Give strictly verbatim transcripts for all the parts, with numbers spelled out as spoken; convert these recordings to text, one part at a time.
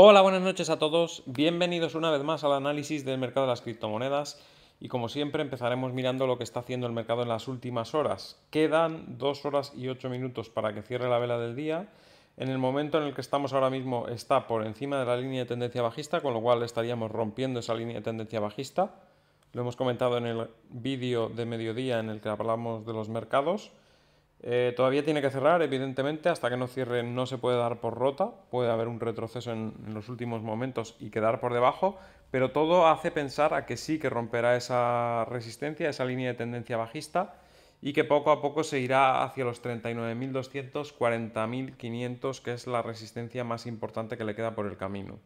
Hola, buenas noches a todos. Bienvenidos una vez más al análisis del mercado de las criptomonedas. Y como siempre empezaremos mirando lo que está haciendo el mercado en las últimas horas. Quedan dos horas y ocho minutos para que cierre la vela del día. En el momento en el que estamos ahora mismo está por encima de la línea de tendencia bajista, con lo cual estaríamos rompiendo esa línea de tendencia bajista. Lo hemos comentado en el vídeo de mediodía en el que hablamos de los mercados. Eh, todavía tiene que cerrar, evidentemente, hasta que no cierre no se puede dar por rota, puede haber un retroceso en, en los últimos momentos y quedar por debajo, pero todo hace pensar a que sí que romperá esa resistencia, esa línea de tendencia bajista y que poco a poco se irá hacia los treinta y nueve mil doscientos, cuarenta mil quinientos, que es la resistencia más importante que le queda por el camino.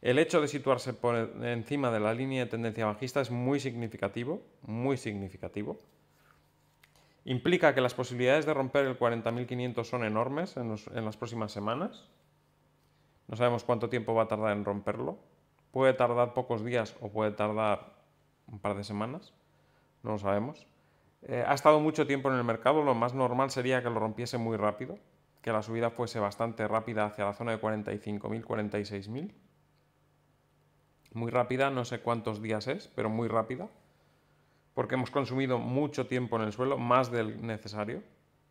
El hecho de situarse por encima de la línea de tendencia bajista es muy significativo, muy significativo. Implica que las posibilidades de romper el cuarenta mil quinientos son enormes en, los, en las próximas semanas. No sabemos cuánto tiempo va a tardar en romperlo. Puede tardar pocos días o puede tardar un par de semanas. No lo sabemos. Eh, ha estado mucho tiempo en el mercado. Lo más normal sería que lo rompiese muy rápido. Que la subida fuese bastante rápida hacia la zona de cuarenta y cinco mil, cuarenta y seis mil. Muy rápida, no sé cuántos días es, pero muy rápida. Porque hemos consumido mucho tiempo en el suelo, más del necesario,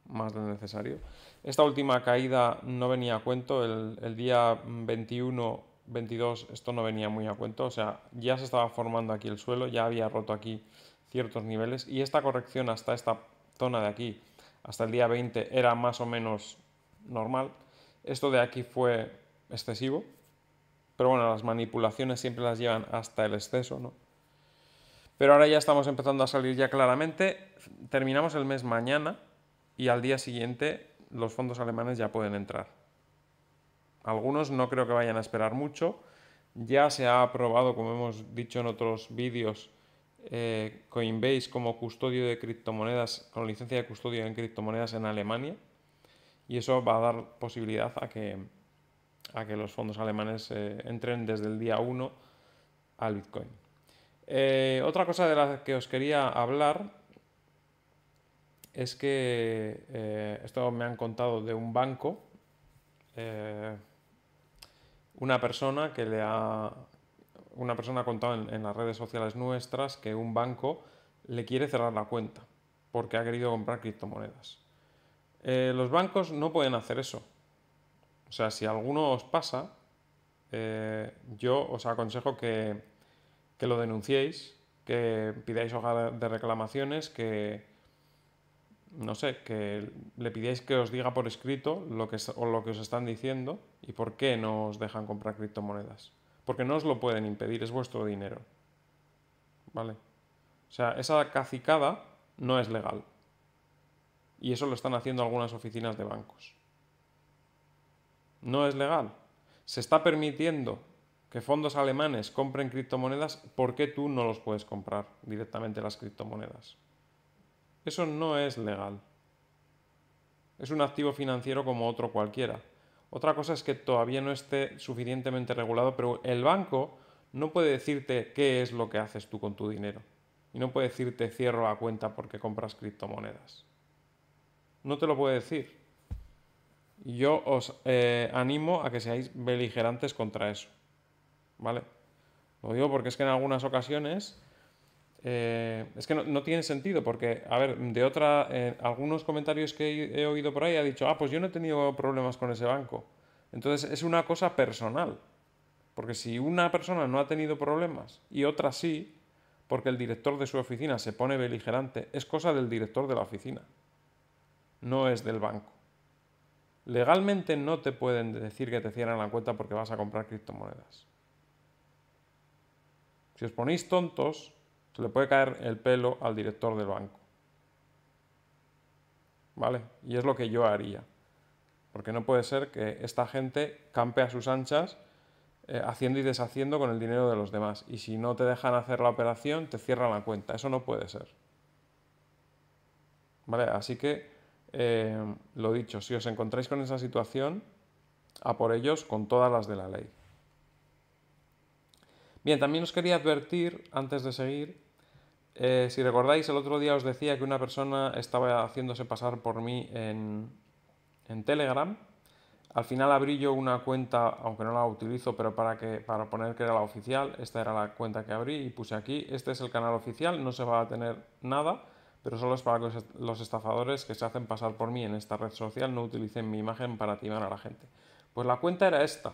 más del necesario. Esta última caída no venía a cuento, el, el día veintiuno, veintidós esto no venía muy a cuento, o sea, ya se estaba formando aquí el suelo, ya había roto aquí ciertos niveles y esta corrección hasta esta zona de aquí, hasta el día veinte, era más o menos normal. Esto de aquí fue excesivo, pero bueno, las manipulaciones siempre las llevan hasta el exceso, ¿no? Pero ahora ya estamos empezando a salir ya claramente. Terminamos el mes mañana y al día siguiente los fondos alemanes ya pueden entrar. Algunos no creo que vayan a esperar mucho. Ya se ha aprobado, como hemos dicho en otros vídeos, eh, Coinbase como custodio de criptomonedas, con licencia de custodio en criptomonedas en Alemania. Y eso va a dar posibilidad a que, a que los fondos alemanes eh, entren desde el día uno al Bitcoin. Eh, otra cosa de la que os quería hablar es que eh, esto me han contado de un banco, eh, una persona que le ha una persona ha contado en, en las redes sociales nuestras que un banco le quiere cerrar la cuenta porque ha querido comprar criptomonedas. Eh, los bancos no pueden hacer eso. O sea, si alguno os pasa, eh, yo os aconsejo que que lo denunciéis, que pidáis hoja de reclamaciones, que, no sé, que le pidáis que os diga por escrito lo que, o lo que os están diciendo y por qué no os dejan comprar criptomonedas. Porque no os lo pueden impedir, es vuestro dinero. ¿Vale? O sea, esa cacicada no es legal. Y eso lo están haciendo algunas oficinas de bancos. No es legal. Se está permitiendo que fondos alemanes compren criptomonedas, ¿por qué tú no los puedes comprar directamente las criptomonedas? Eso no es legal. Es un activo financiero como otro cualquiera. Otra cosa es que todavía no esté suficientemente regulado, pero el banco no puede decirte qué es lo que haces tú con tu dinero. Y no puede decirte cierro la cuenta porque compras criptomonedas. No te lo puede decir. Yo os eh, animo a que seáis beligerantes contra eso. ¿Vale? Lo digo porque es que en algunas ocasiones eh, es que no, no tiene sentido porque, a ver, de otra eh, algunos comentarios que he, he oído por ahí ha dicho, ah, pues yo no he tenido problemas con ese banco. Entonces es una cosa personal, porque si una persona no ha tenido problemas y otra sí, porque el director de su oficina se pone beligerante, es cosa del director de la oficina, no es del banco. Legalmente no te pueden decir que te cierran la cuenta porque vas a comprar criptomonedas. Si os ponéis tontos, se le puede caer el pelo al director del banco. ¿Vale? Y es lo que yo haría. Porque no puede ser que esta gente campe a sus anchas eh, haciendo y deshaciendo con el dinero de los demás. Y si no te dejan hacer la operación, te cierran la cuenta. Eso no puede ser. ¿Vale? Así que, eh, lo dicho, si os encontráis con esa situación, a por ellos con todas las de la ley. Bien, también os quería advertir, antes de seguir, eh, si recordáis, el otro día os decía que una persona estaba haciéndose pasar por mí en, en Telegram. Al final abrí yo una cuenta, aunque no la utilizo, pero para, que, para poner que era la oficial. Esta era la cuenta que abrí y puse aquí. Este es el canal oficial, no se va a tener nada, pero solo es para los, los estafadores que se hacen pasar por mí en esta red social. No utilicen mi imagen para timar a la gente. Pues la cuenta era esta.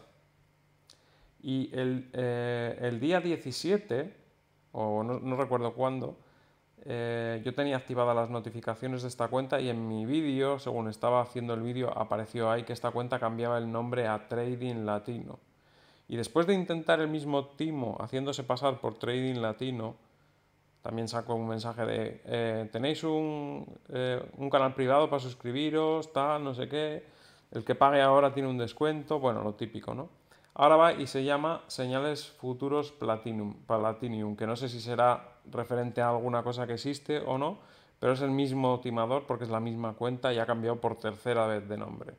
Y el, eh, el día diecisiete, o no, no recuerdo cuándo, eh, yo tenía activadas las notificaciones de esta cuenta y en mi vídeo, según estaba haciendo el vídeo, apareció ahí que esta cuenta cambiaba el nombre a Trading Latino. Y después de intentar el mismo timo haciéndose pasar por Trading Latino, también sacó un mensaje de eh, tenéis un, eh, un canal privado para suscribiros, tal, no sé qué, el que pague ahora tiene un descuento, bueno, lo típico, ¿no? Ahora va y se llama Señales Futuros Platinum, Platinum, que no sé si será referente a alguna cosa que existe o no, pero es el mismo timador porque es la misma cuenta y ha cambiado por tercera vez de nombre.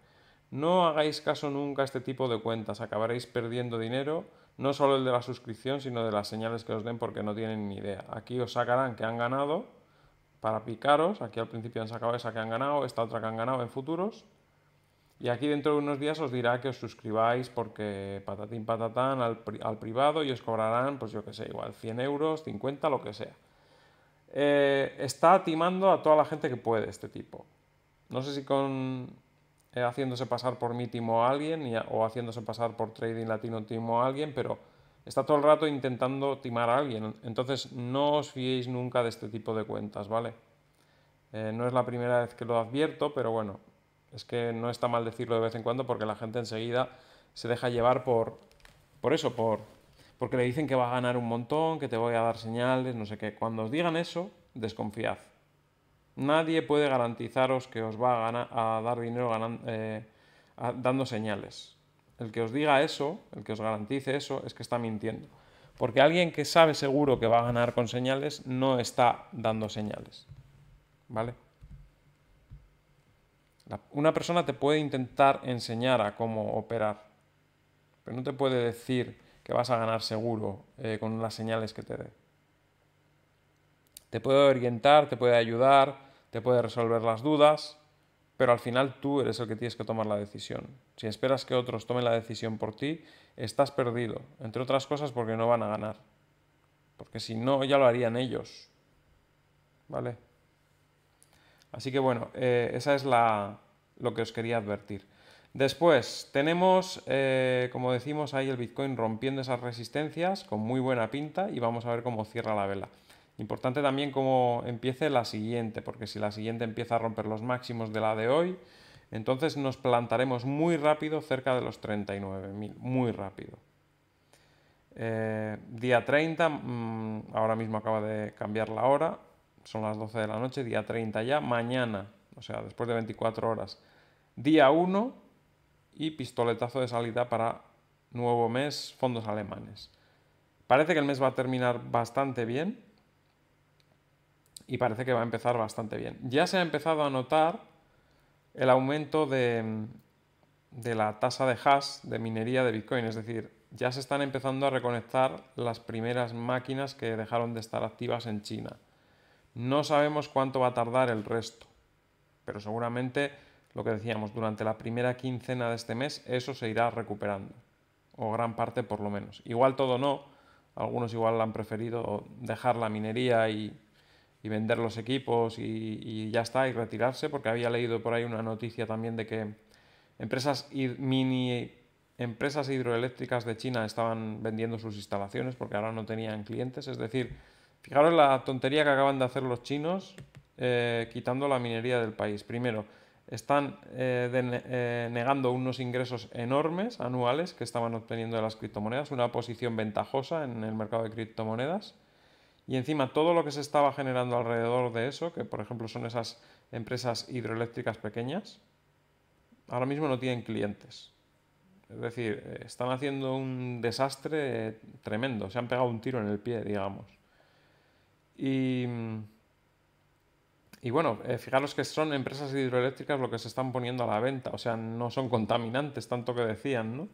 No hagáis caso nunca a este tipo de cuentas, acabaréis perdiendo dinero, no solo el de la suscripción, sino de las señales que os den porque no tienen ni idea. Aquí os sacarán que han ganado para picaros, aquí al principio han sacado esa que han ganado, esta otra que han ganado en futuros. Y aquí dentro de unos días os dirá que os suscribáis porque patatín patatán al, pri al privado y os cobrarán, pues yo que sé, igual cien euros, cincuenta, lo que sea. Eh, está timando a toda la gente que puede este tipo. No sé si con eh, haciéndose pasar por mí timo a alguien y a, o haciéndose pasar por Trading Latino timo a alguien, pero está todo el rato intentando timar a alguien. Entonces no os fiéis nunca de este tipo de cuentas, ¿vale? Eh, no es la primera vez que lo advierto, pero bueno. Es que no está mal decirlo de vez en cuando porque la gente enseguida se deja llevar por, por eso, por, porque le dicen que va a ganar un montón, que te voy a dar señales, no sé qué. Cuando os digan eso, desconfiad. Nadie puede garantizaros que os va a, ganar, a dar dinero ganan, eh, a, dando señales. El que os diga eso, el que os garantice eso, es que está mintiendo. Porque alguien que sabe seguro que va a ganar con señales no está dando señales, ¿vale? Una persona te puede intentar enseñar a cómo operar, pero no te puede decir que vas a ganar seguro eh, con las señales que te dé. Te puede orientar, te puede ayudar, te puede resolver las dudas, pero al final tú eres el que tienes que tomar la decisión. Si esperas que otros tomen la decisión por ti, estás perdido, entre otras cosas porque no van a ganar. Porque si no, ya lo harían ellos, ¿vale? Así que bueno, eh, esa es la, lo que os quería advertir. Después tenemos, eh, como decimos, ahí el Bitcoin rompiendo esas resistencias con muy buena pinta y vamos a ver cómo cierra la vela. Importante también cómo empiece la siguiente, porque si la siguiente empieza a romper los máximos de la de hoy, entonces nos plantaremos muy rápido cerca de los treinta y nueve mil, muy rápido. Eh, día treinta, mmm, ahora mismo acaba de cambiar la hora. Son las doce de la noche, día treinta ya, mañana, o sea, después de veinticuatro horas, día uno y pistoletazo de salida para nuevo mes, fondos alemanes. Parece que el mes va a terminar bastante bien y parece que va a empezar bastante bien. Ya se ha empezado a notar el aumento de, de la tasa de hash de minería de Bitcoin, es decir, ya se están empezando a reconectar las primeras máquinas que dejaron de estar activas en China. No sabemos cuánto va a tardar el resto, pero seguramente, lo que decíamos, durante la primera quincena de este mes eso se irá recuperando, o gran parte por lo menos. Igual todo no, algunos igual han preferido dejar la minería y, y vender los equipos y, y ya está, y retirarse, porque había leído por ahí una noticia también de que empresas mini empresas hidroeléctricas de China estaban vendiendo sus instalaciones porque ahora no tenían clientes, es decir... Fijaros la tontería que acaban de hacer los chinos eh, quitando la minería del país. Primero, están eh, de, eh, negando unos ingresos enormes anuales que estaban obteniendo de las criptomonedas, una posición ventajosa en el mercado de criptomonedas. Y encima todo lo que se estaba generando alrededor de eso, que por ejemplo son esas empresas hidroeléctricas pequeñas, ahora mismo no tienen clientes. Es decir, están haciendo un desastre eh, tremendo, se han pegado un tiro en el pie, digamos. Y, y bueno, eh, fijaros que son empresas hidroeléctricas lo que se están poniendo a la venta, o sea, no son contaminantes, tanto que decían, ¿no?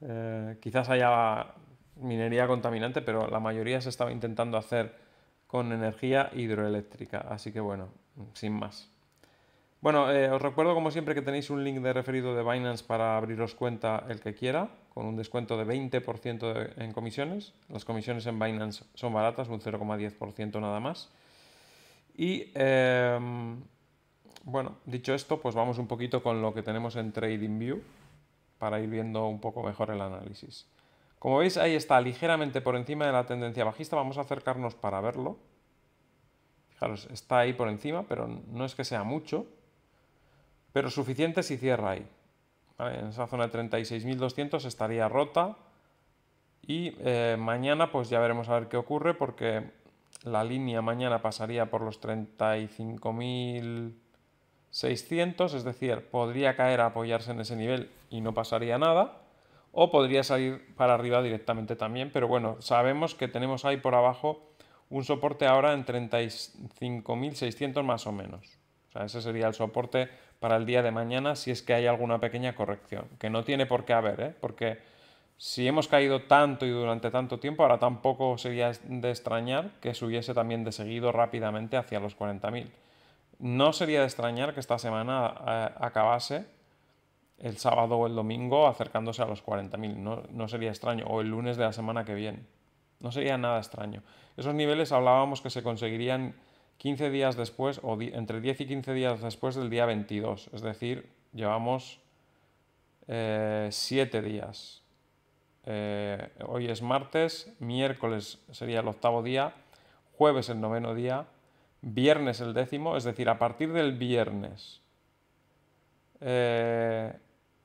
Eh, quizás haya minería contaminante, pero la mayoría se estaba intentando hacer con energía hidroeléctrica, así que bueno, sin más. Bueno, eh, os recuerdo como siempre que tenéis un link de referido de Binance para abriros cuenta el que quiera, con un descuento de veinte por ciento de, en comisiones. Las comisiones en Binance son baratas, un cero coma diez por ciento nada más. Y eh, bueno, dicho esto, pues vamos un poquito con lo que tenemos en TradingView para ir viendo un poco mejor el análisis. Como veis, ahí está, ligeramente por encima de la tendencia bajista. Vamos a acercarnos para verlo. Fijaros, está ahí por encima, pero no es que sea mucho. Pero suficiente si cierra ahí, ¿vale? En esa zona de treinta y seis mil doscientos estaría rota y eh, mañana pues ya veremos a ver qué ocurre, porque la línea mañana pasaría por los treinta y cinco mil seiscientos, es decir, podría caer a apoyarse en ese nivel y no pasaría nada, o podría salir para arriba directamente también, pero bueno, sabemos que tenemos ahí por abajo un soporte ahora en treinta y cinco mil seiscientos más o menos. O sea, ese sería el soporte para el día de mañana si es que hay alguna pequeña corrección, que no tiene por qué haber, ¿eh? Porque si hemos caído tanto y durante tanto tiempo, ahora tampoco sería de extrañar que subiese también de seguido rápidamente hacia los cuarenta mil. No sería de extrañar que esta semana eh, acabase el sábado o el domingo acercándose a los cuarenta mil, no, no sería extraño, o el lunes de la semana que viene, no sería nada extraño. Esos niveles hablábamos que se conseguirían quince días después, o entre diez y quince días después del día veintidós, es decir, llevamos eh, siete días. Eh, hoy es martes, miércoles sería el octavo día, jueves el noveno día, viernes el décimo, es decir, a partir del viernes eh,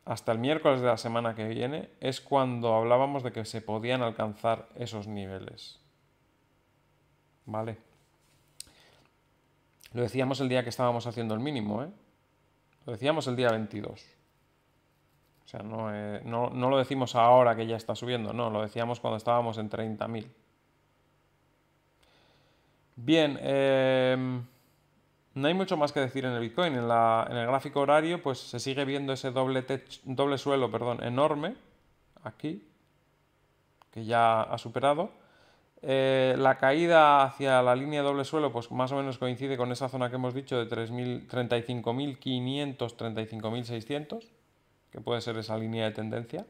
hasta el miércoles de la semana que viene es cuando hablábamos de que se podían alcanzar esos niveles, ¿vale? Lo decíamos el día que estábamos haciendo el mínimo, ¿eh? Lo decíamos el día veintidós. O sea, no, eh, no, no lo decimos ahora que ya está subiendo, no, lo decíamos cuando estábamos en treinta mil. Bien, eh, no hay mucho más que decir en el Bitcoin. En, la, en el gráfico horario, pues se sigue viendo ese doble, techo, doble suelo perdón, enorme, aquí, que ya ha superado. Eh, la caída hacia la línea de doble suelo pues más o menos coincide con esa zona que hemos dicho de treinta y cinco mil quinientos, treinta y cinco mil seiscientos, que puede ser esa línea de tendencia.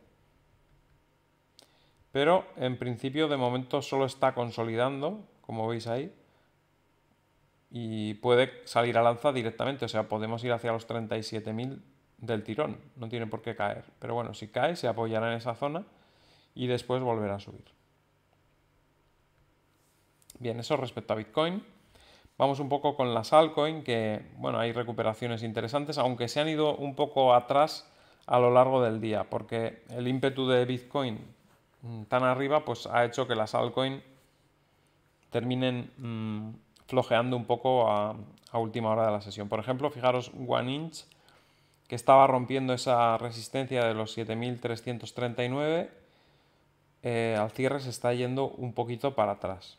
Pero en principio de momento solo está consolidando, como veis ahí, y puede salir al alza directamente, o sea, podemos ir hacia los treinta y siete mil del tirón, no tiene por qué caer. Pero bueno, si cae se apoyará en esa zona y después volverá a subir. Bien, eso respecto a Bitcoin. Vamos un poco con las altcoin, que bueno, hay recuperaciones interesantes, aunque se han ido un poco atrás a lo largo del día, porque el ímpetu de Bitcoin tan arriba pues ha hecho que las altcoin terminen mmm, flojeando un poco a, a última hora de la sesión. Por ejemplo, fijaros OneInch, que estaba rompiendo esa resistencia de los siete mil trescientos treinta y nueve, eh, al cierre se está yendo un poquito para atrás.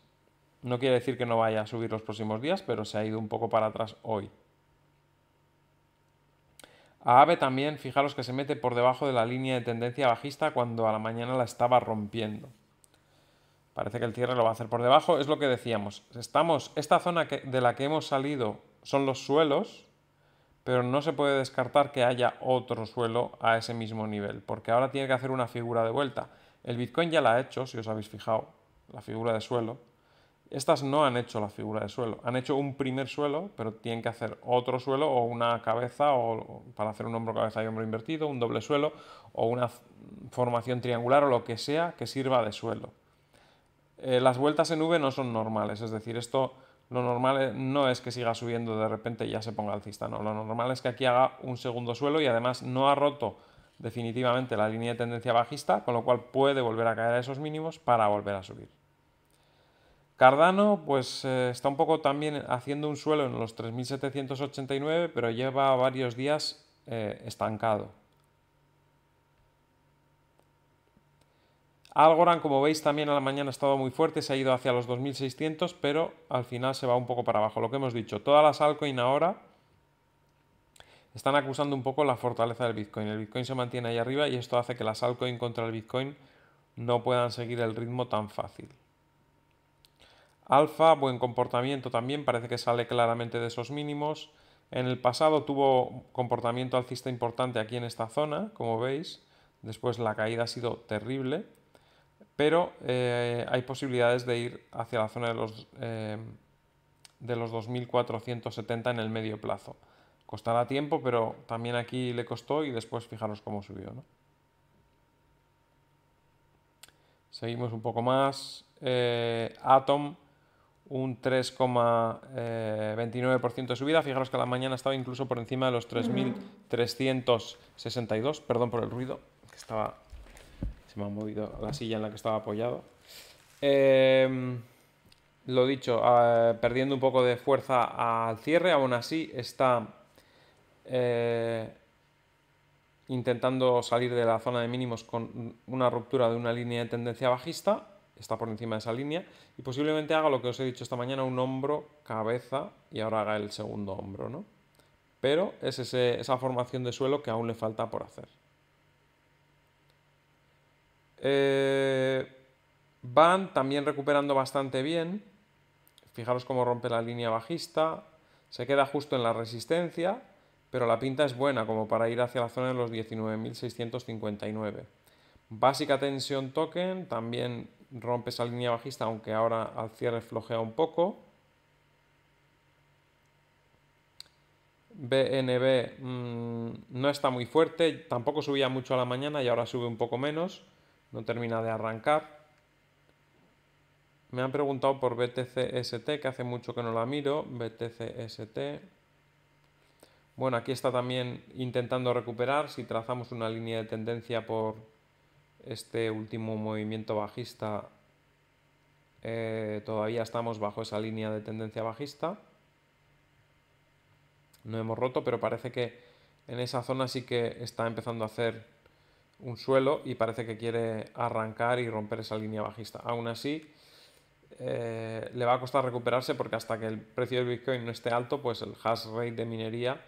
No quiere decir que no vaya a subir los próximos días, pero se ha ido un poco para atrás hoy. A AVE también, fijaros que se mete por debajo de la línea de tendencia bajista cuando a la mañana la estaba rompiendo. Parece que el cierre lo va a hacer por debajo, es lo que decíamos. Estamos, esta zona que, de la que hemos salido son los suelos, pero no se puede descartar que haya otro suelo a ese mismo nivel, porque ahora tiene que hacer una figura de vuelta. El Bitcoin ya la ha hecho, si os habéis fijado, la figura de suelo. Estas no han hecho la figura de suelo, han hecho un primer suelo, pero tienen que hacer otro suelo o una cabeza, o para hacer un hombro-cabeza y hombro invertido, un doble suelo o una formación triangular o lo que sea que sirva de suelo. Eh, las vueltas en V no son normales, es decir, esto lo normal no es que siga subiendo de repente y ya se ponga alcista, no, lo normal es que aquí haga un segundo suelo y además no ha roto definitivamente la línea de tendencia bajista, con lo cual puede volver a caer a esos mínimos para volver a subir. Cardano pues eh, está un poco también haciendo un suelo en los tres mil setecientos ochenta y nueve, pero lleva varios días eh, estancado. Algorand, como veis, también a la mañana ha estado muy fuerte, se ha ido hacia los dos mil seiscientos, pero al final se va un poco para abajo. Lo que hemos dicho, todas las altcoins ahora están acusando un poco la fortaleza del Bitcoin. El Bitcoin se mantiene ahí arriba y esto hace que las altcoins contra el Bitcoin no puedan seguir el ritmo tan fácil. Alfa, buen comportamiento también, parece que sale claramente de esos mínimos. En el pasado tuvo comportamiento alcista importante aquí en esta zona, como veis. Después la caída ha sido terrible, pero eh, hay posibilidades de ir hacia la zona de los, eh, de los dos mil cuatrocientos setenta en el medio plazo. Costará tiempo, pero también aquí le costó y después fijaros cómo subió, ¿no? Seguimos un poco más. Eh, Atom, un tres coma veintinueve por ciento de subida. Fijaros que a la mañana estaba incluso por encima de los tres mil trescientos sesenta y dos. Perdón por el ruido, que estaba... Se me ha movido la silla en la que estaba apoyado. Eh, lo dicho, eh, perdiendo un poco de fuerza al cierre, aún así está eh, intentando salir de la zona de mínimos con una ruptura de una línea de tendencia bajista. Está por encima de esa línea y posiblemente haga lo que os he dicho esta mañana, un hombro, cabeza y ahora haga el segundo hombro, ¿no? Pero es ese, esa formación de suelo que aún le falta por hacer. Eh, van también recuperando bastante bien. Fijaros cómo rompe la línea bajista. Se queda justo en la resistencia, pero la pinta es buena como para ir hacia la zona de los diecinueve mil seiscientos cincuenta y nueve. Básica Tensión Token también rompe esa línea bajista, aunque ahora al cierre flojea un poco. B N B mmm, no está muy fuerte, tampoco subía mucho a la mañana y ahora sube un poco menos. No termina de arrancar. Me han preguntado por B T C S T, que hace mucho que no la miro. B T C S T. Bueno, aquí está también intentando recuperar. Si trazamos una línea de tendencia por este último movimiento bajista, eh, todavía estamos bajo esa línea de tendencia bajista. No hemos roto, pero parece que en esa zona sí que está empezando a hacer un suelo y parece que quiere arrancar y romper esa línea bajista. Aún así, eh, le va a costar recuperarse porque hasta que el precio del Bitcoin no esté alto, pues el hash rate de minería,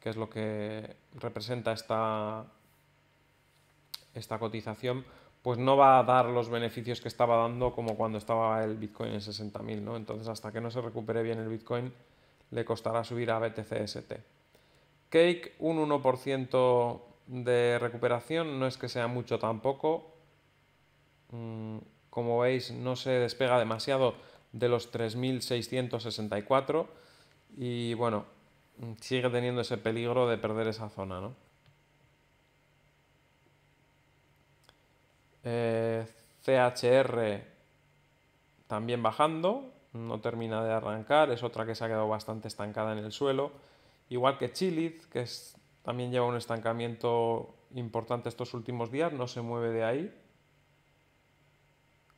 que es lo que representa esta, esta cotización, pues no va a dar los beneficios que estaba dando como cuando estaba el Bitcoin en sesenta mil, ¿no? Entonces, hasta que no se recupere bien el Bitcoin, le costará subir a B T C S T. Cake, un uno por ciento... de recuperación, no es que sea mucho tampoco. Como veis, no se despega demasiado de los tres mil seiscientos sesenta y cuatro y bueno, sigue teniendo ese peligro de perder esa zona, ¿no? Eh, C H R también bajando, no termina de arrancar, es otra que se ha quedado bastante estancada en el suelo, igual que Chiliz, que es también lleva un estancamiento importante estos últimos días, no se mueve de ahí.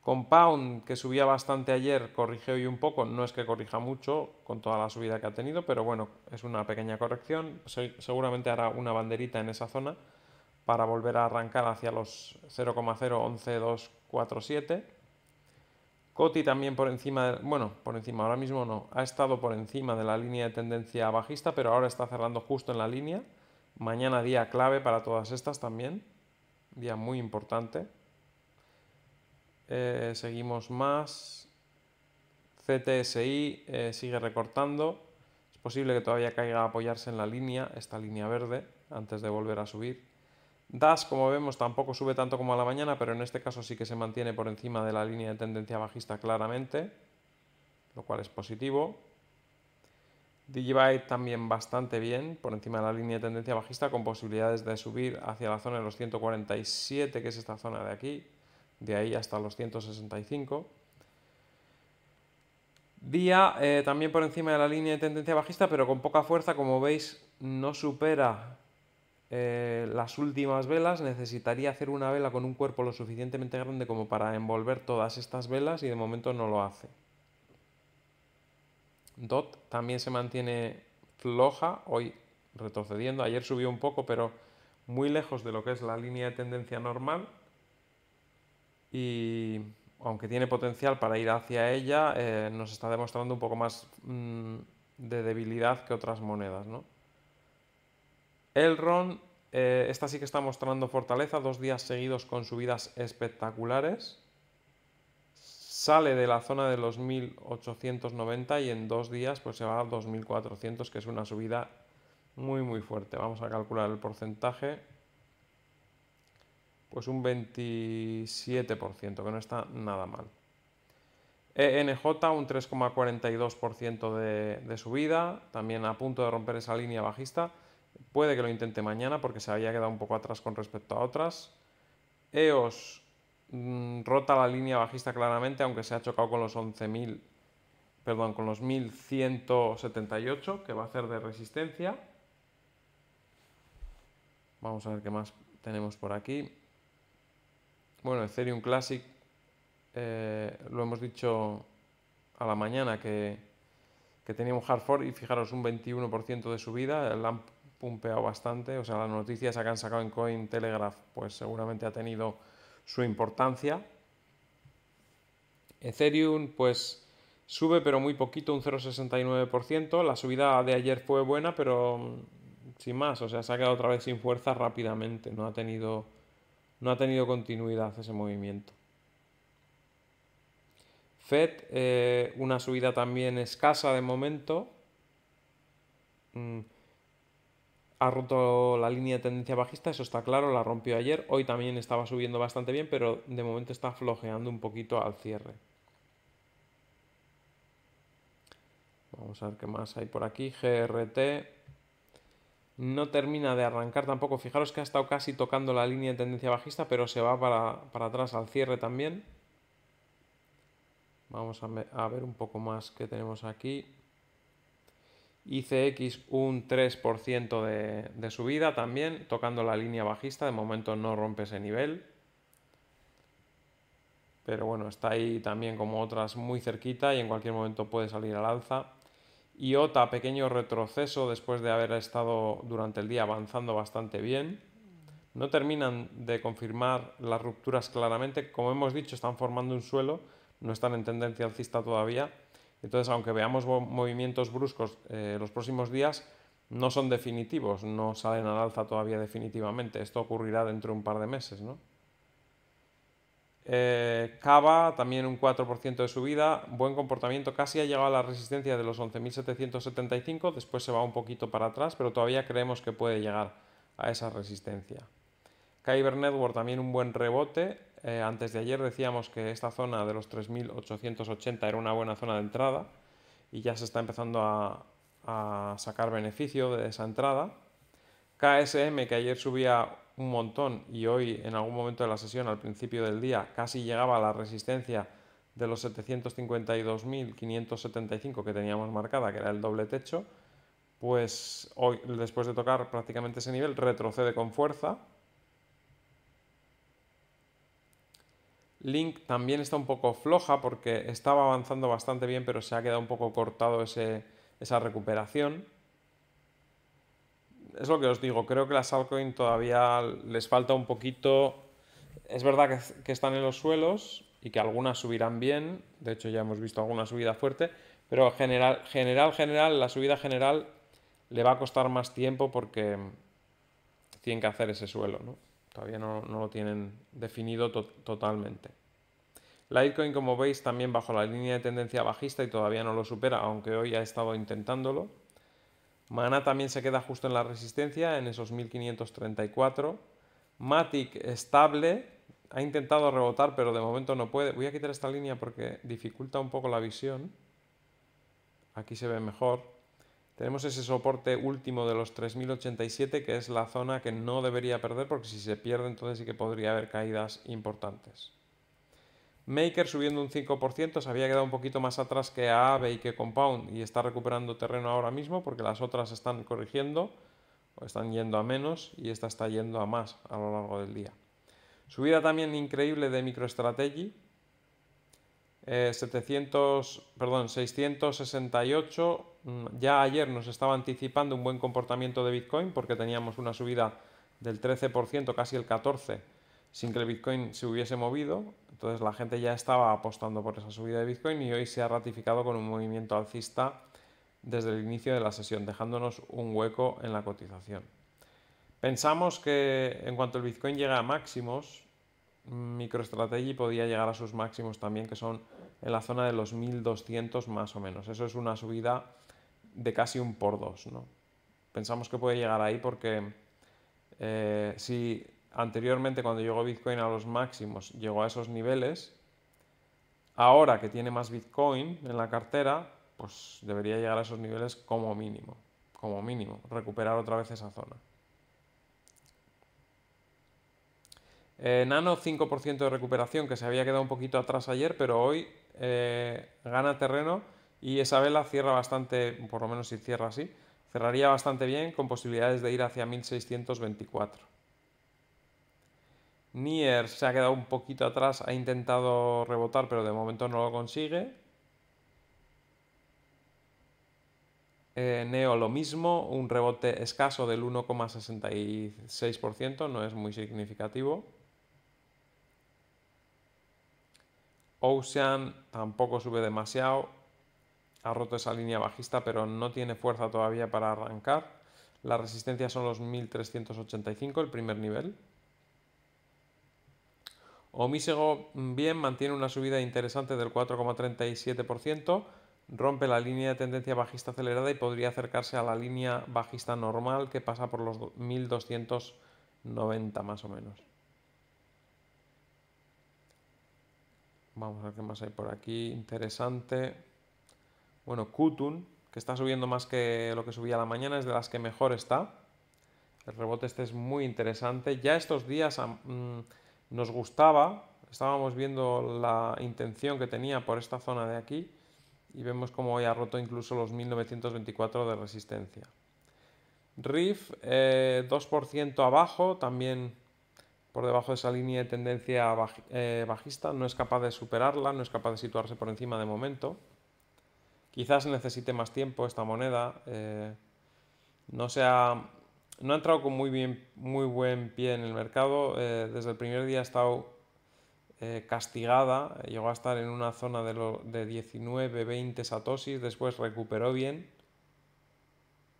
Compound, que subía bastante ayer, corrige hoy un poco, no es que corrija mucho con toda la subida que ha tenido, pero bueno, es una pequeña corrección. Se- seguramente hará una banderita en esa zona para volver a arrancar hacia los cero coma cero uno uno dos cuatro siete. Coti también por encima, de, bueno, por encima, ahora mismo no, ha estado por encima de la línea de tendencia bajista, pero ahora está cerrando justo en la línea. Mañana día clave para todas estas también, día muy importante. Eh, seguimos más. C T S I eh, sigue recortando, es posible que todavía caiga a apoyarse en la línea, esta línea verde, antes de volver a subir. D A S, como vemos, tampoco sube tanto como a la mañana, pero en este caso sí que se mantiene por encima de la línea de tendencia bajista claramente, lo cual es positivo. Digibyte también bastante bien, por encima de la línea de tendencia bajista, con posibilidades de subir hacia la zona de los ciento cuarenta y siete, que es esta zona de aquí, de ahí hasta los ciento sesenta y cinco. Día eh, también por encima de la línea de tendencia bajista, pero con poca fuerza, como veis, no supera eh, las últimas velas. Necesitaría hacer una vela con un cuerpo lo suficientemente grande como para envolver todas estas velas y de momento no lo hace. D O T también se mantiene floja, hoy retrocediendo, ayer subió un poco pero muy lejos de lo que es la línea de tendencia normal y aunque tiene potencial para ir hacia ella, eh, nos está demostrando un poco más mmm, de debilidad que otras monedas, ¿no? Elron, eh, esta sí que está mostrando fortaleza, dos días seguidos con subidas espectaculares. sale de la zona de los mil ochocientos noventa y en dos días pues se va a dos mil cuatrocientos, que es una subida muy muy fuerte. Vamos a calcular el porcentaje, pues un veintisiete por ciento, que no está nada mal. E N J un tres coma cuarenta y dos por ciento de, de subida, también a punto de romper esa línea bajista. Puede que lo intente mañana porque se había quedado un poco atrás con respecto a otras. E O S rota la línea bajista claramente, aunque se ha chocado con los once mil, perdón, con los mil ciento setenta y ocho, que va a hacer de resistencia. Vamos a ver qué más tenemos por aquí. Bueno, Ethereum Classic, eh, lo hemos dicho a la mañana que, que tenía un hard fork y fijaros, un veintiuno por ciento de subida, la han pumpeado bastante. O sea, las noticias que han sacado en CoinTelegraph pues seguramente ha tenido su importancia. Ethereum pues sube pero muy poquito, un cero coma sesenta y nueve por ciento. La subida de ayer fue buena pero sin más, o sea, se ha quedado otra vez sin fuerza rápidamente, no ha tenido, no ha tenido continuidad ese movimiento. Fed, eh, una subida también escasa de momento. Mm. Ha roto la línea de tendencia bajista, eso está claro, la rompió ayer. Hoy también estaba subiendo bastante bien, pero de momento está flojeando un poquito al cierre. Vamos a ver qué más hay por aquí. G R T no termina de arrancar tampoco. Fijaros que ha estado casi tocando la línea de tendencia bajista, pero se va para, para atrás al cierre también. Vamos a ver, a ver un poco más qué tenemos aquí. I C X un tres por ciento de, de subida también, tocando la línea bajista. De momento no rompe ese nivel, pero bueno, está ahí también como otras muy cerquita y en cualquier momento puede salir al alza. I O T A, pequeño retroceso después de haber estado durante el día avanzando bastante bien. No terminan de confirmar las rupturas claramente. Como hemos dicho, están formando un suelo, no están en tendencia alcista todavía. Entonces, aunque veamos movimientos bruscos eh, los próximos días, no son definitivos, no salen al alza todavía definitivamente. Esto ocurrirá dentro de un par de meses, ¿no? Eh, Cava, también un cuatro por ciento de subida, buen comportamiento, casi ha llegado a la resistencia de los once mil setecientos setenta y cinco, después se va un poquito para atrás, pero todavía creemos que puede llegar a esa resistencia. Kyber Network, también un buen rebote. Eh, antes de ayer decíamos que esta zona de los tres mil ochocientos ochenta era una buena zona de entrada y ya se está empezando a, a sacar beneficio de esa entrada. K S M, que ayer subía un montón y hoy en algún momento de la sesión, al principio del día, casi llegaba a la resistencia de los setecientos cincuenta y dos mil quinientos setenta y cinco que teníamos marcada, que era el doble techo, pues hoy, después de tocar prácticamente ese nivel, retrocede con fuerza. Link también está un poco floja porque estaba avanzando bastante bien, pero se ha quedado un poco cortado ese, esa recuperación. Es lo que os digo, creo que las altcoins todavía les falta un poquito. Es verdad que, que están en los suelos y que algunas subirán bien, de hecho ya hemos visto alguna subida fuerte, pero general, general, general, la subida general le va a costar más tiempo porque tienen que hacer ese suelo, ¿no? Todavía no, no lo tienen definido to totalmente. Litecoin, como veis, también bajo la línea de tendencia bajista y todavía no lo supera, aunque hoy ha estado intentándolo. Mana también se queda justo en la resistencia, en esos mil quinientos treinta y cuatro. Matic estable, ha intentado rebotar, pero de momento no puede. Voy a quitar esta línea porque dificulta un poco la visión. Aquí se ve mejor. Tenemos ese soporte último de los tres mil ochenta y siete, que es la zona que no debería perder, porque si se pierde entonces sí que podría haber caídas importantes. Maker subiendo un cinco por ciento, se había quedado un poquito más atrás que Aave y que Compound y está recuperando terreno ahora mismo porque las otras están corrigiendo o están yendo a menos y esta está yendo a más a lo largo del día. Subida también increíble de MicroStrategy. Eh, setecientos, perdón, seiscientos sesenta y ocho. Ya ayer nos estaba anticipando un buen comportamiento de Bitcoin porque teníamos una subida del trece por ciento, casi el catorce por ciento, sin que el Bitcoin se hubiese movido. Entonces la gente ya estaba apostando por esa subida de Bitcoin y hoy se ha ratificado con un movimiento alcista desde el inicio de la sesión, dejándonos un hueco en la cotización. Pensamos que en cuanto el Bitcoin llega a máximos, MicroStrategy podía llegar a sus máximos también, que son en la zona de los mil doscientos más o menos. Eso es una subida de casi un por dos, ¿no? Pensamos que puede llegar ahí porque eh, si anteriormente cuando llegó Bitcoin a los máximos llegó a esos niveles, ahora que tiene más Bitcoin en la cartera, pues debería llegar a esos niveles como mínimo, como mínimo, recuperar otra vez esa zona. Eh, Nano, cinco por ciento de recuperación, que se había quedado un poquito atrás ayer, pero hoy eh, gana terreno y esa vela cierra bastante, por lo menos si cierra así, cerraría bastante bien con posibilidades de ir hacia mil seiscientos veinticuatro. Nier se ha quedado un poquito atrás, ha intentado rebotar, pero de momento no lo consigue. Eh, Neo lo mismo, un rebote escaso del uno coma sesenta y seis por ciento, no es muy significativo. Ocean tampoco sube demasiado, ha roto esa línea bajista pero no tiene fuerza todavía para arrancar. La resistencia son los mil trescientos ochenta y cinco, el primer nivel. Omisego bien, mantiene una subida interesante del cuatro coma treinta y siete por ciento. Rompe la línea de tendencia bajista acelerada y podría acercarse a la línea bajista normal que pasa por los mil doscientos noventa más o menos. Vamos a ver qué más hay por aquí. Interesante. Bueno, Kutun, que está subiendo más que lo que subía a la mañana, es de las que mejor está. El rebote este es muy interesante. Ya estos días mmm, nos gustaba, estábamos viendo la intención que tenía por esta zona de aquí. Y vemos cómo hoy ha roto incluso los mil novecientos veinticuatro de resistencia. R I F eh, dos por ciento abajo, también por debajo de esa línea de tendencia baj, eh, bajista. No es capaz de superarla, no es capaz de situarse por encima de momento. Quizás necesite más tiempo esta moneda. Eh, no, se ha, no ha entrado con muy, bien, muy buen pie en el mercado. Eh, desde el primer día ha estado castigada, llegó a estar en una zona de, lo, de diecinueve, veinte satosis, después recuperó bien,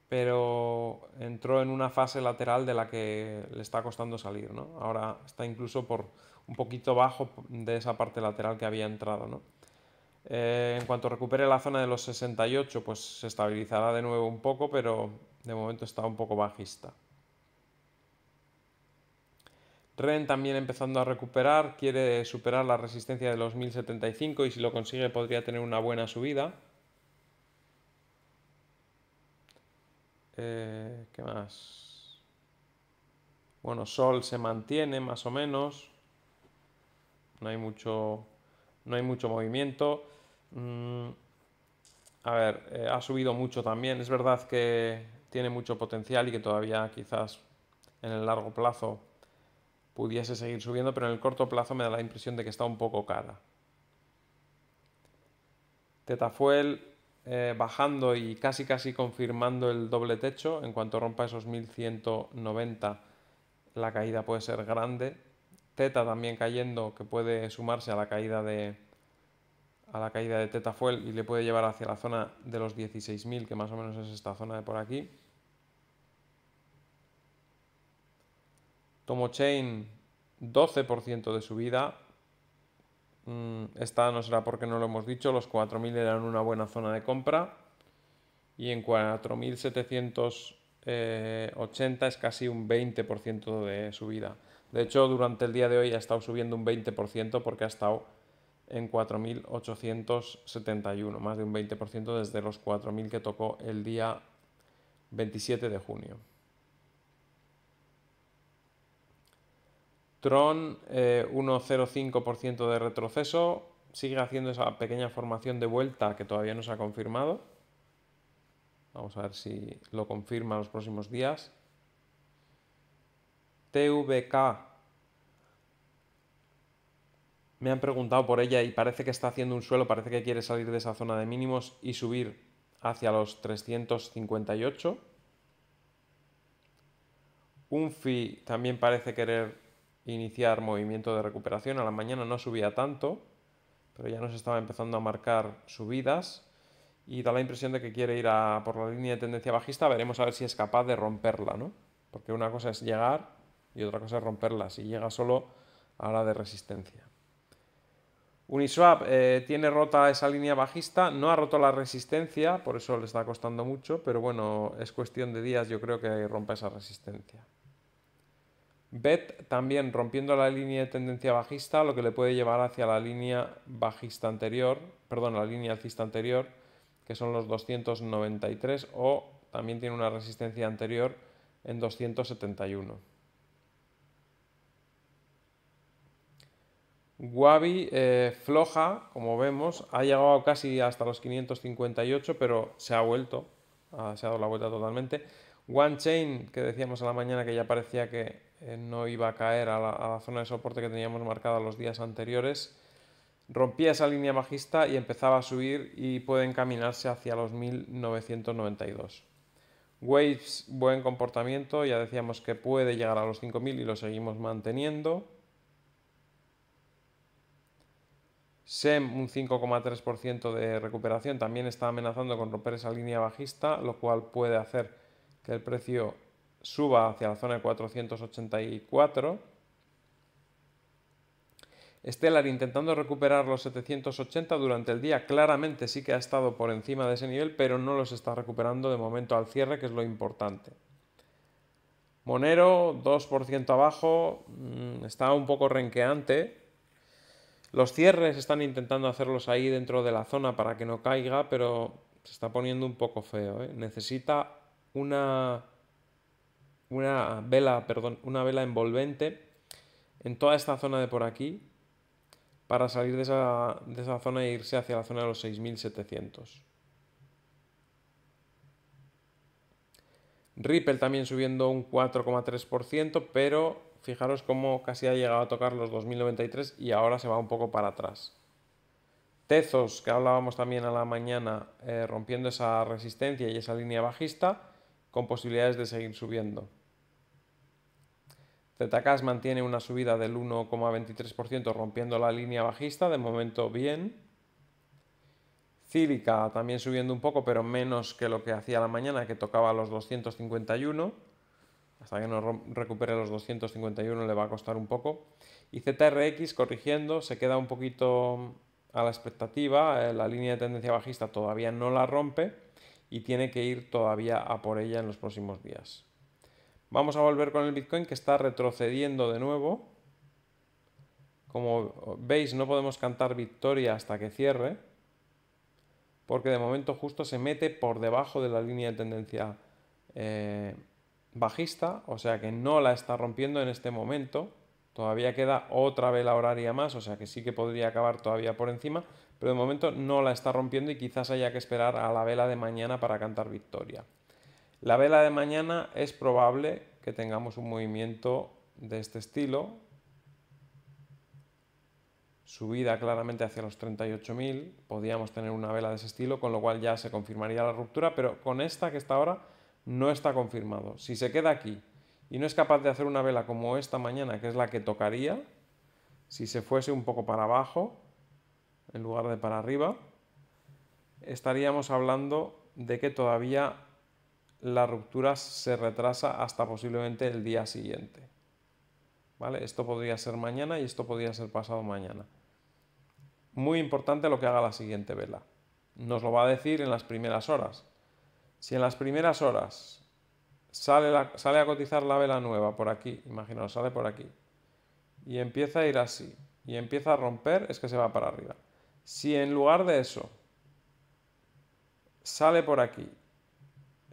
pero entró en una fase lateral de la que le está costando salir, ¿no? Ahora está incluso por un poquito bajo de esa parte lateral que había entrado, ¿no? Eh, en cuanto recupere la zona de los sesenta y ocho, pues se estabilizará de nuevo un poco, pero de momento está un poco bajista. R E N también empezando a recuperar, quiere superar la resistencia de los mil setenta y cinco y si lo consigue podría tener una buena subida. Eh, ¿Qué más? Bueno, Sol se mantiene más o menos. No hay mucho, no hay mucho movimiento. Mm, a ver, eh, ha subido mucho también. Es verdad que tiene mucho potencial y que todavía quizás en el largo plazo pudiese seguir subiendo, pero en el corto plazo me da la impresión de que está un poco cara. Tetafuel eh, bajando y casi casi confirmando el doble techo. En cuanto rompa esos mil ciento noventa, la caída puede ser grande. Teta también cayendo, que puede sumarse a la caída de a la caída de Tetafuel y le puede llevar hacia la zona de los dieciséis mil, que más o menos es esta zona de por aquí. Tomochain, doce por ciento de subida. Esta no será porque no lo hemos dicho, los cuatro mil eran una buena zona de compra. Y en cuatro mil setecientos ochenta es casi un veinte por ciento de subida. De hecho, durante el día de hoy ha estado subiendo un veinte por ciento porque ha estado en cuatro mil ochocientos setenta y uno, más de un veinte por ciento desde los cuatro mil que tocó el día veintisiete de junio. Tron, eh, uno coma cero cinco por ciento de retroceso, sigue haciendo esa pequeña formación de vuelta que todavía no se ha confirmado. Vamos a ver si lo confirma en los próximos días. T V K, me han preguntado por ella y parece que está haciendo un suelo, parece que quiere salir de esa zona de mínimos y subir hacia los trescientos cincuenta y ocho. U N F I también parece querer iniciar movimiento de recuperación. A la mañana no subía tanto, pero ya nos estaba empezando a marcar subidas y da la impresión de que quiere ir a por la línea de tendencia bajista. Veremos a ver si es capaz de romperla, ¿no? Porque una cosa es llegar y otra cosa es romperla. Si llega solo, habla de resistencia. Uniswap eh, tiene rota esa línea bajista, no ha roto la resistencia, por eso le está costando mucho, pero bueno, es cuestión de días, yo creo que rompa esa resistencia. B E T también rompiendo la línea de tendencia bajista, lo que le puede llevar hacia la línea bajista anterior, perdón, la línea alcista anterior, que son los doscientos noventa y tres, o también tiene una resistencia anterior en doscientos setenta y uno. Wabi eh, floja, como vemos, ha llegado casi hasta los quinientos cincuenta y ocho, pero se ha vuelto, ah, se ha dado la vuelta totalmente. OneChain, que decíamos a la mañana que ya parecía que eh, no iba a caer a la, a la zona de soporte que teníamos marcada los días anteriores, rompía esa línea bajista y empezaba a subir y puede encaminarse hacia los mil novecientos noventa y dos. Waves, buen comportamiento, ya decíamos que puede llegar a los cinco mil y lo seguimos manteniendo. S E M un cinco coma tres por ciento de recuperación, también está amenazando con romper esa línea bajista, lo cual puede hacer que el precio suba hacia la zona de cuatrocientos ochenta y cuatro. Stellar intentando recuperar los setecientos ochenta durante el día, claramente sí que ha estado por encima de ese nivel, pero no los está recuperando de momento al cierre, que es lo importante. Monero dos por ciento abajo, está un poco renqueante. Los cierres están intentando hacerlos ahí dentro de la zona para que no caiga, pero se está poniendo un poco feo, ¿eh? Necesita una, una vela, perdón, una vela envolvente en toda esta zona de por aquí para salir de esa, de esa zona e irse hacia la zona de los seis mil setecientos. Ripple también subiendo un cuatro coma tres por ciento, pero fijaros cómo casi ha llegado a tocar los dos mil noventa y tres y ahora se va un poco para atrás. Tezos, que hablábamos también a la mañana, eh, rompiendo esa resistencia y esa línea bajista, con posibilidades de seguir subiendo. Zcash mantiene una subida del uno coma veintitrés por ciento rompiendo la línea bajista, de momento bien. Cílica también subiendo un poco, pero menos que lo que hacía a la mañana, que tocaba los doscientos cincuenta y uno. Hasta que no recupere los doscientos cincuenta y uno le va a costar un poco. Y Z R X corrigiendo, se queda un poquito a la expectativa. La línea de tendencia bajista todavía no la rompe y tiene que ir todavía a por ella en los próximos días. Vamos a volver con el Bitcoin, que está retrocediendo de nuevo. Como veis, no podemos cantar victoria hasta que cierre, porque de momento justo se mete por debajo de la línea de tendencia eh, bajista, o sea que no la está rompiendo en este momento. Todavía queda otra vela horaria más, o sea que sí que podría acabar todavía por encima, pero de momento no la está rompiendo y quizás haya que esperar a la vela de mañana para cantar victoria. La vela de mañana es probable que tengamos un movimiento de este estilo, subida claramente hacia los treinta y ocho mil, podríamos tener una vela de ese estilo, con lo cual ya se confirmaría la ruptura, pero con esta que está ahora no está confirmado. Si se queda aquí y no es capaz de hacer una vela como esta mañana, que es la que tocaría, si se fuese un poco para abajo en lugar de para arriba, estaríamos hablando de que todavía la ruptura se retrasa hasta posiblemente el día siguiente, ¿vale? Esto podría ser mañana y esto podría ser pasado mañana. Muy importante lo que haga la siguiente vela. Nos lo va a decir en las primeras horas. Si en las primeras horas sale, la, sale a cotizar la vela nueva por aquí, imaginaos, sale por aquí, y empieza a ir así, y empieza a romper, es que se va para arriba. Si en lugar de eso sale por aquí,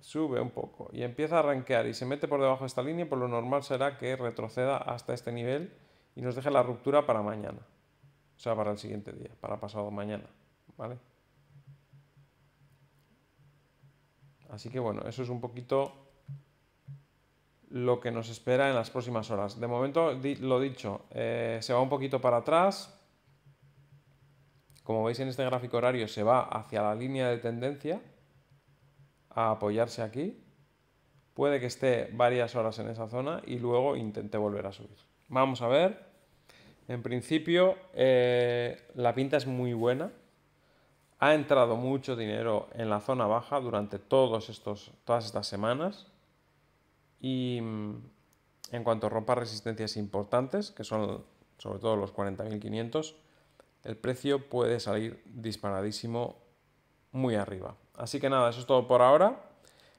sube un poco, y empieza a ranquear y se mete por debajo de esta línea, por lo normal será que retroceda hasta este nivel y nos deje la ruptura para mañana. O sea, para el siguiente día, para pasado mañana, ¿vale? Así que bueno, eso es un poquito lo que nos espera en las próximas horas. De momento, lo dicho, eh, se va un poquito para atrás. Como veis en este gráfico horario, se va hacia la línea de tendencia a apoyarse aquí. Puede que esté varias horas en esa zona y luego intente volver a subir. Vamos a ver. En principio, eh, la pinta es muy buena. Ha entrado mucho dinero en la zona baja durante todos estos, todas estas semanas, y en cuanto rompa resistencias importantes, que son sobre todo los cuarenta mil quinientos, el precio puede salir disparadísimo muy arriba. Así que nada, eso es todo por ahora.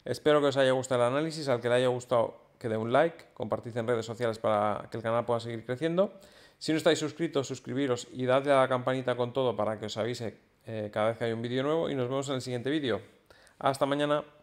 Espero que os haya gustado el análisis. Al que le haya gustado, que dé un like, compartid en redes sociales para que el canal pueda seguir creciendo. Si no estáis suscritos, suscribiros y dadle a la campanita con todo para que os avise eh, cada vez que hay un vídeo nuevo, y nos vemos en el siguiente vídeo. Hasta mañana.